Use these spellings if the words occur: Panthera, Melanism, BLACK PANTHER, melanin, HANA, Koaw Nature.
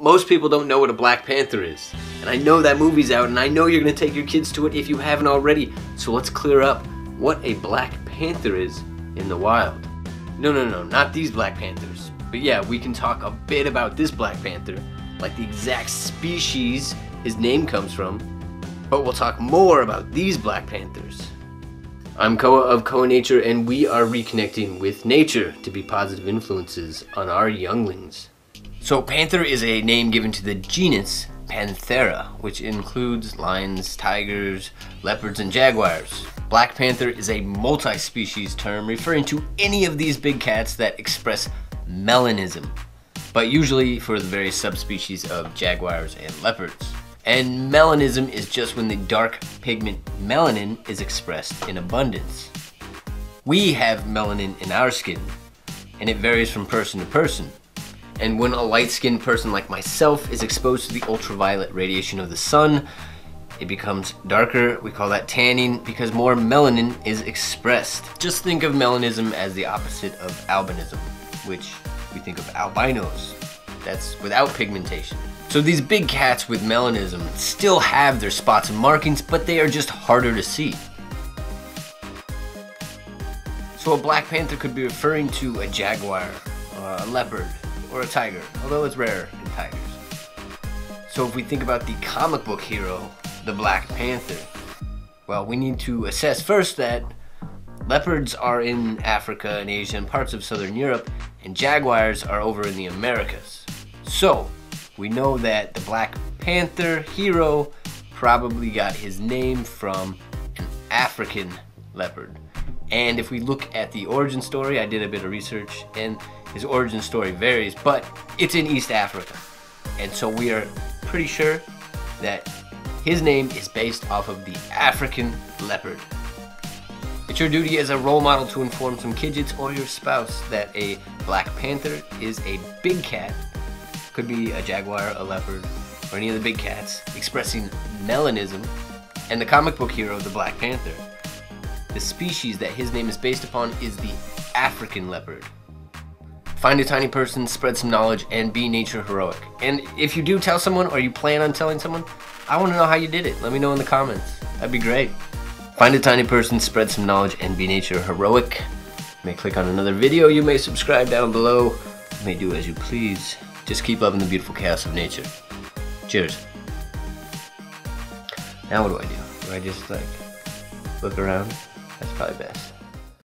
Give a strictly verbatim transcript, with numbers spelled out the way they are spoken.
most people don't know what a Black Panther is. And I know that movie's out, and I know you're gonna take your kids to it if you haven't already. So let's clear up what a Black Panther is in the wild. No, no, no, not these Black Panthers. But yeah, we can talk a bit about this Black Panther, like the exact species his name comes from. But we'll talk more about these Black Panthers. I'm Koaw of Koaw Nature, and we are reconnecting with nature to be positive influences on our younglings. So panther is a name given to the genus Panthera, which includes lions, tigers, leopards, and jaguars. Black panther is a multi-species term referring to any of these big cats that express melanism, but usually for the various subspecies of jaguars and leopards. And melanism is just when the dark pigment melanin is expressed in abundance. We have melanin in our skin, and it varies from person to person. And when a light-skinned person like myself is exposed to the ultraviolet radiation of the sun, it becomes darker. We call that tanning because more melanin is expressed. Just think of melanism as the opposite of albinism, which we think of albinos. That's without pigmentation. So these big cats with melanism still have their spots and markings, but they are just harder to see. So a black panther could be referring to a jaguar, a leopard, or a tiger, although it's rare in tigers. So if we think about the comic book hero, the Black Panther, well, we need to assess first that leopards are in Africa and Asia and parts of Southern Europe, and jaguars are over in the Americas. So we know that the Black Panther hero probably got his name from an African leopard. And if we look at the origin story, I did a bit of research, and his origin story varies, but it's in East Africa. And so we are pretty sure that his name is based off of the African leopard. It's your duty as a role model to inform some kidgits or your spouse that a black panther is a big cat, could be a jaguar, a leopard, or any of the big cats, expressing melanism, and the comic book hero, the Black Panther. The species that his name is based upon is the African leopard. Find a tiny person, spread some knowledge, and be nature heroic. And if you do tell someone, or you plan on telling someone, I want to know how you did it. Let me know in the comments. That'd be great. Find a tiny person, spread some knowledge, and be nature heroic. You may click on another video. You may subscribe down below. You may do as you please. Just keep loving the beautiful chaos of nature. Cheers. Now what do I do? Do I just like look around? That's probably best.